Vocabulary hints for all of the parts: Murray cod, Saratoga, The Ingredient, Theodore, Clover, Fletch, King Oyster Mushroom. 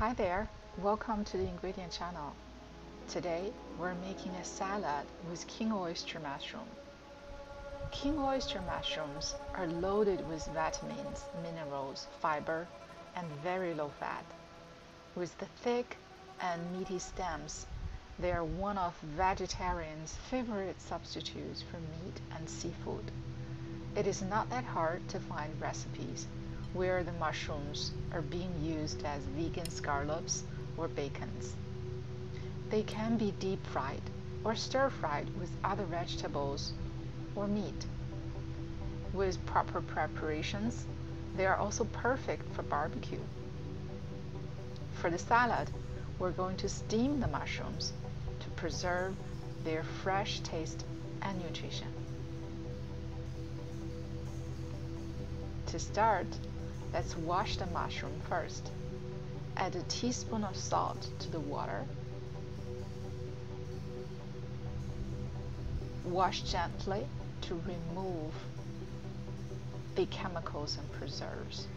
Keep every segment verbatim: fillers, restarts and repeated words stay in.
Hi there, welcome to the Ingredient channel. Today we're making a salad with king oyster mushroom. King oyster mushrooms are loaded with vitamins, minerals, fiber, and very low fat. With the thick and meaty stems, they are one of vegetarians' favorite substitutes for meat and seafood. It is not that hard to find recipes where the mushrooms are being used as vegan scallops or bacons. They can be deep fried or stir fried with other vegetables or meat. With proper preparations, they are also perfect for barbecue. For the salad, we're going to steam the mushrooms to preserve their fresh taste and nutrition. To start, let's wash the mushroom first. Add a teaspoon of salt to the water. Wash gently to remove the chemicals and preserves.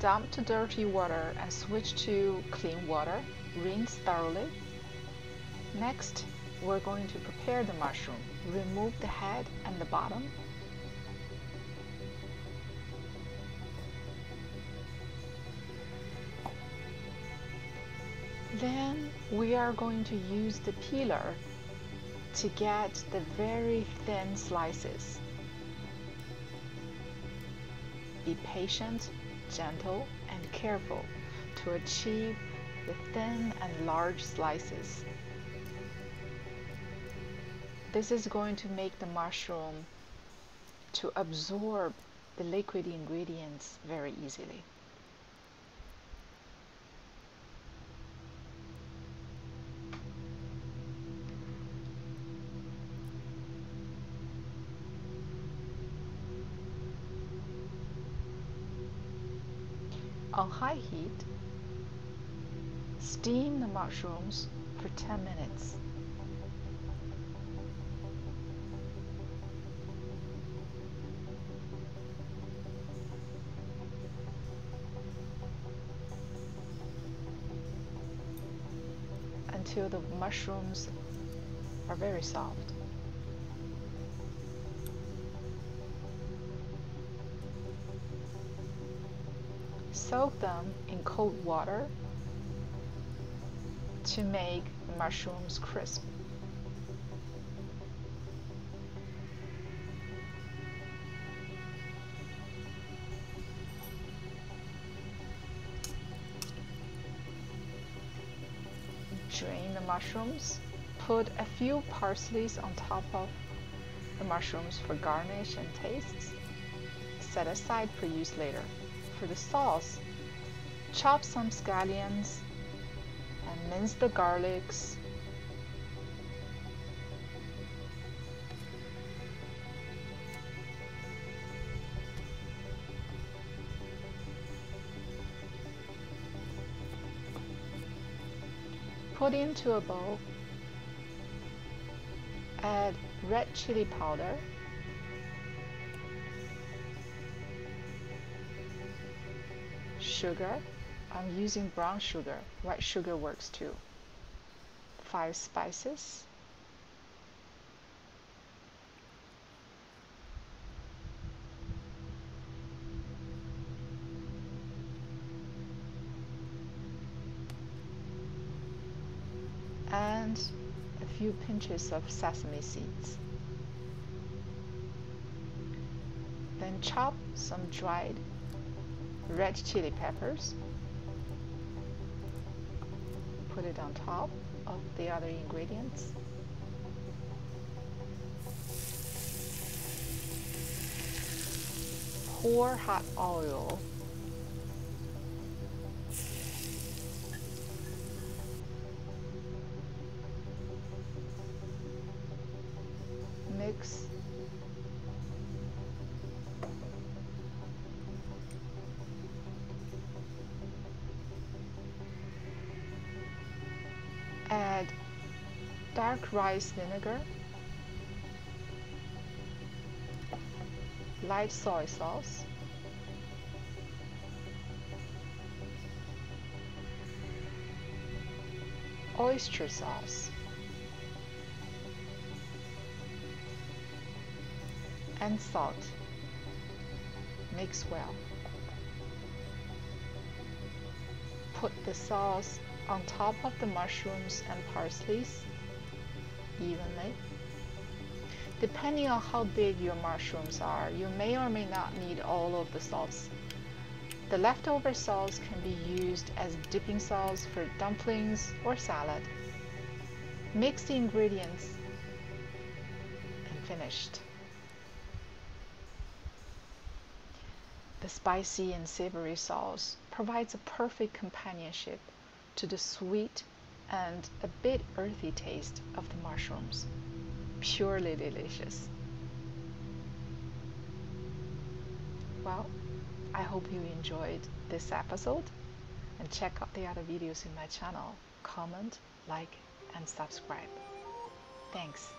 Dump the dirty water and switch to clean water. Rinse thoroughly. Next, we're going to prepare the mushroom. Remove the head and the bottom. Then we are going to use the peeler to get the very thin slices. Be patient, gentle and careful to achieve the thin and large slices. This is going to make the mushroom to absorb the liquid ingredients very easily. On high heat, steam the mushrooms for ten minutes. Until the mushrooms are very soft. Soak them in cold water to make the mushrooms crisp. Drain the mushrooms. Put a few parsley on top of the mushrooms for garnish and tastes. Set aside for use later. For the sauce, chop some scallions and mince the garlics. Put into a bowl, add red chili powder, sugar. I'm using brown sugar. White sugar works too. Five spices. And a few pinches of sesame seeds. Then chop some dried red chili peppers. Put it on top of the other ingredients. Pour hot oil . Mix add dark rice vinegar, light soy sauce, oyster sauce, and salt. Mix well. Put the sauce on top of the mushrooms and parsley evenly. Depending on how big your mushrooms are, you may or may not need all of the sauce. The leftover sauce can be used as dipping sauce for dumplings or salad. Mix the ingredients and finished. The spicy and savory sauce provides a perfect companionship to the sweet and a bit earthy taste of the mushrooms. Purely delicious. Well, I hope you enjoyed this episode, and check out the other videos in my channel. Comment, like, and subscribe. Thanks.